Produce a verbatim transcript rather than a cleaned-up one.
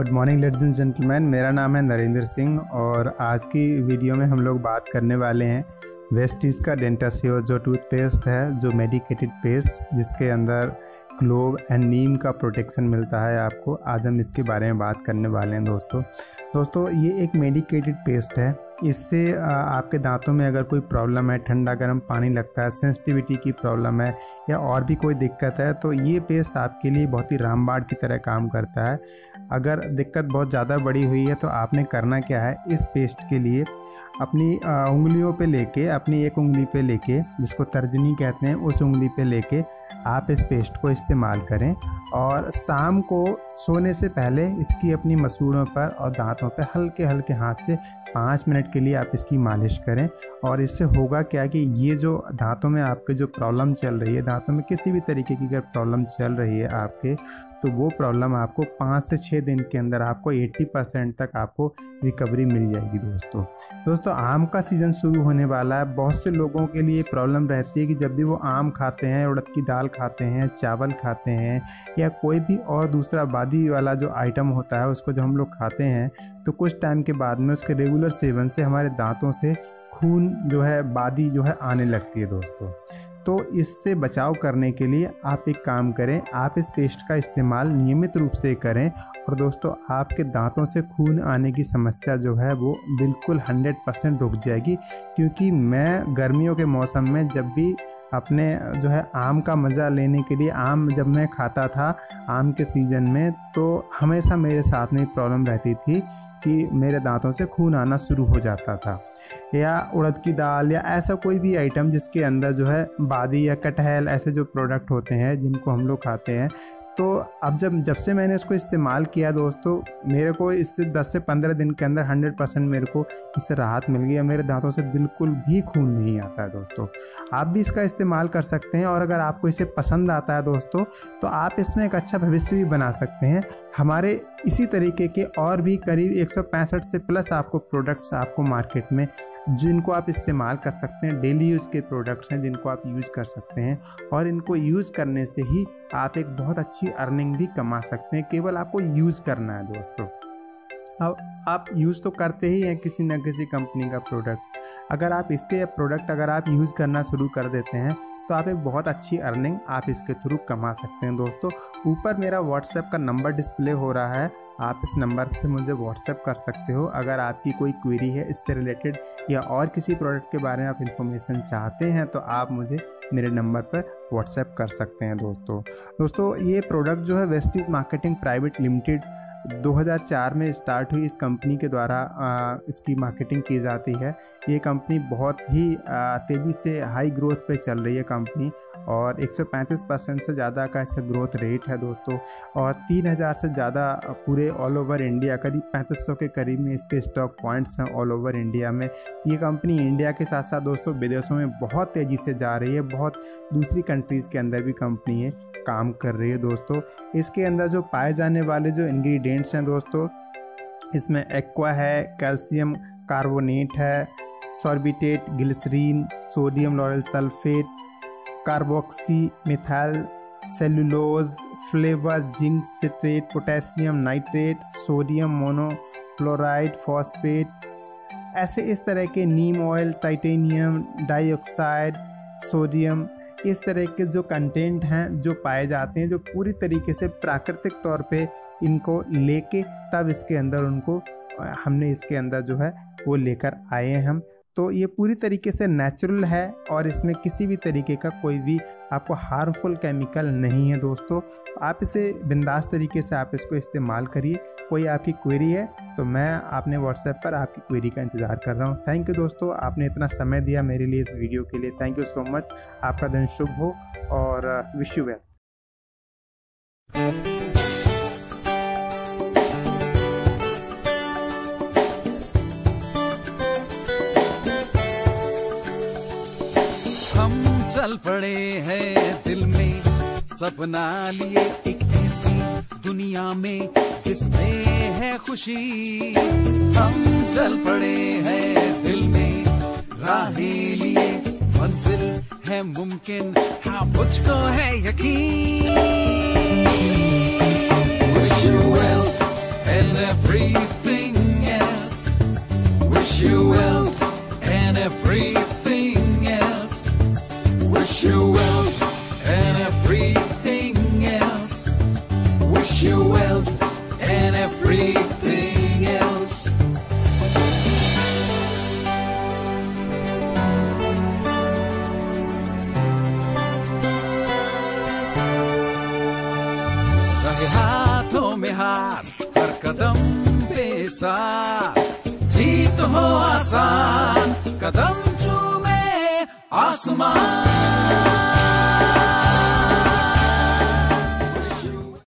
Good morning ladies and gentleman, मेरा नाम है नरेंद्र सिंह और आज की वीडियो में हम लोग बात करने वाले हैं वेस्टीज का डेंट अस्योर जो टूथपेस्ट है, जो मेडिकेटेड पेस्ट जिसके अंदर क्लोव एंड नीम का प्रोटेक्शन मिलता है आपको। आज हम इसके बारे में बात करने वाले हैं दोस्तों। दोस्तों ये एक मेडिकेटेड पेस्ट है, इससे आपके दांतों में अगर कोई प्रॉब्लम है, ठंडा गर्म पानी लगता है, सेंसिटिविटी की प्रॉब्लम है या और भी कोई दिक्कत है तो ये पेस्ट आपके लिए बहुत ही रामबाण की तरह काम करता है। अगर दिक्कत बहुत ज़्यादा बड़ी हुई है तो आपने करना क्या है, इस पेस्ट के लिए अपनी उंगलियों पे लेके, अपनी एक उंगली पे लेके जिसको तर्जनी कहते हैं उस उंगली पे लेके आप इस पेस्ट को इस्तेमाल करें और शाम को सोने से पहले इसकी अपनी मसूड़ों पर और दांतों पर हल्के हल्के हाथ से पाँच मिनट के लिए आप इसकी मालिश करें। और इससे होगा क्या कि ये जो दांतों में आपके जो प्रॉब्लम चल रही है, दांतों में किसी भी तरीके की अगर प्रॉब्लम चल रही है आपके, तो वो प्रॉब्लम आपको पाँच से छः दिन के अंदर आपको अस्सी परसेंट तक आपको रिकवरी मिल जाएगी दोस्तों। दोस्तों आम का सीज़न शुरू होने वाला है, बहुत से लोगों के लिए प्रॉब्लम रहती है कि जब भी वो आम खाते हैं, उड़द की दाल खाते हैं, चावल खाते हैं या कोई भी और दूसरा बादी वाला जो आइटम होता है उसको जब हम लोग खाते हैं तो कुछ टाइम के बाद में उसके रेगुलर सेवन से हमारे दांतों से खून जो है, बादी जो है आने लगती है दोस्तों। तो इससे बचाव करने के लिए आप एक काम करें, आप इस पेस्ट का इस्तेमाल नियमित रूप से करें और दोस्तों आपके दांतों से खून आने की समस्या जो है वो बिल्कुल सौ परसेंट रुक जाएगी। क्योंकि मैं गर्मियों के मौसम में जब भी अपने जो है आम का मज़ा लेने के लिए, आम जब मैं खाता था आम के सीज़न में, तो हमेशा मेरे साथ में प्रॉब्लम रहती थी कि मेरे दांतों से खून आना शुरू हो जाता था। या उड़द की दाल या ऐसा कोई भी आइटम जिसके अंदर जो है बादी या कटहल, ऐसे जो प्रोडक्ट होते हैं जिनको हम लोग खाते हैं, तो अब जब जब से मैंने इसको इस्तेमाल किया दोस्तों, मेरे को इससे दस से पंद्रह दिन के अंदर सौ परसेंट मेरे को इससे राहत मिल गई है। मेरे दांतों से बिल्कुल भी खून नहीं आता है दोस्तों। आप भी इसका इस्तेमाल कर सकते हैं और अगर आपको इसे पसंद आता है दोस्तों तो आप इसमें एक अच्छा भविष्य भी बना सकते हैं। हमारे इसी तरीके के और भी करीब एक सौ पैंसठ से प्लस आपको प्रोडक्ट्स आपको मार्केट में जिनको आप इस्तेमाल कर सकते हैं, डेली यूज़ के प्रोडक्ट्स हैं जिनको आप यूज़ कर सकते हैं और इनको यूज़ करने से ही आप एक बहुत अच्छी अर्निंग भी कमा सकते हैं। केवल आपको यूज़ करना है दोस्तों। अब आप यूज़ तो करते ही हैं किसी न किसी कंपनी का प्रोडक्ट, अगर आप इसके प्रोडक्ट अगर आप यूज़ करना शुरू कर देते हैं तो आप एक बहुत अच्छी अर्निंग आप इसके थ्रू कमा सकते हैं दोस्तों। ऊपर मेरा व्हाट्सएप का नंबर डिस्प्ले हो रहा है, आप इस नंबर से मुझे व्हाट्सएप कर सकते हो। अगर आपकी कोई क्वेरी है इससे रिलेटेड या और किसी प्रोडक्ट के बारे में आप इन्फॉर्मेशन चाहते हैं तो आप मुझे मेरे नंबर पर व्हाट्सएप कर सकते हैं दोस्तों। दोस्तों ये प्रोडक्ट जो है वेस्टीज मार्केटिंग प्राइवेट लिमिटेड दो हज़ार चार में स्टार्ट हुई, इस कंपनी के द्वारा आ, इसकी मार्केटिंग की जाती है। ये कंपनी बहुत ही आ, तेज़ी से हाई ग्रोथ पे चल रही है कंपनी और एक सौ पैंतीस परसेंट से ज़्यादा का इसका ग्रोथ रेट है दोस्तों। और तीन हज़ार से ज़्यादा पूरे ऑल ओवर इंडिया, करीब पैंतीस सौ के करीब में इसके स्टॉक पॉइंट्स हैं ऑल ओवर इंडिया में। ये कंपनी इंडिया के साथ साथ दोस्तों विदेशों में बहुत तेज़ी से जा रही है, बहुत दूसरी कंट्रीज़ के अंदर भी कंपनी है काम कर रही है दोस्तों। इसके अंदर जो पाए जाने वाले जो इंग्रेडिएंट्स हैं दोस्तों, इसमें एक्वा है, कैल्शियम कार्बोनेट है, sorbitate, glycerine, sodium lauryl sulphate, carboxy methyl cellulose, flavour, zinc citrate, potassium nitrate, sodium monochloride phosphate, ऐसे इस तरह के neem oil, titanium dioxide, sodium, इस तरह के जो कंटेंट हैं जो पाए जाते हैं, जो पूरी तरीके से प्राकृतिक तौर पे इनको लेके तब इसके अंदर उनको हमने इसके अंदर जो है वो लेकर आए हम। तो ये पूरी तरीके से नेचुरल है और इसमें किसी भी तरीके का कोई भी आपको हार्मफुल केमिकल नहीं है दोस्तों। आप इसे बिंदास तरीके से आप इसको इस्तेमाल करिए। कोई आपकी क्वेरी है तो मैं आपने व्हाट्सएप पर आपकी क्वेरी का इंतज़ार कर रहा हूँ। थैंक यू दोस्तों, आपने इतना समय दिया मेरे लिए इस वीडियो के लिए। थैंक यू सो मच, आपका दिन शुभ हो और विश यू वेल। चल पड़े हैं दिल में सपना लिए एक ऐसी दुनिया में जिसमें है खुशी। हम चल पड़े हैं दिल में राहें लिए, मंजिल है मुमकिन, हाँ मुझको है यकीन। जीत हो आसान, कदम चूमे आसमान।